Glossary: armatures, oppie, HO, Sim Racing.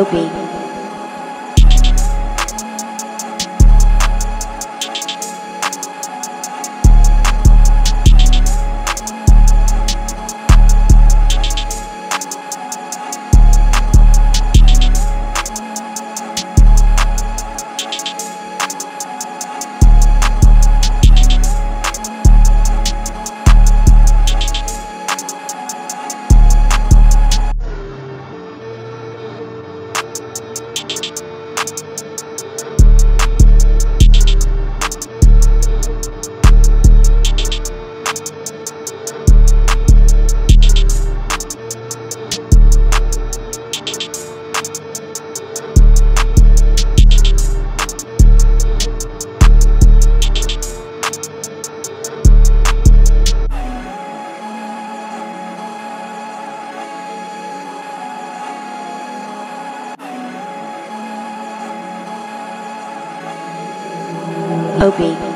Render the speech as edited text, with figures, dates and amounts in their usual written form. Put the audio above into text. Oppie. Oppie.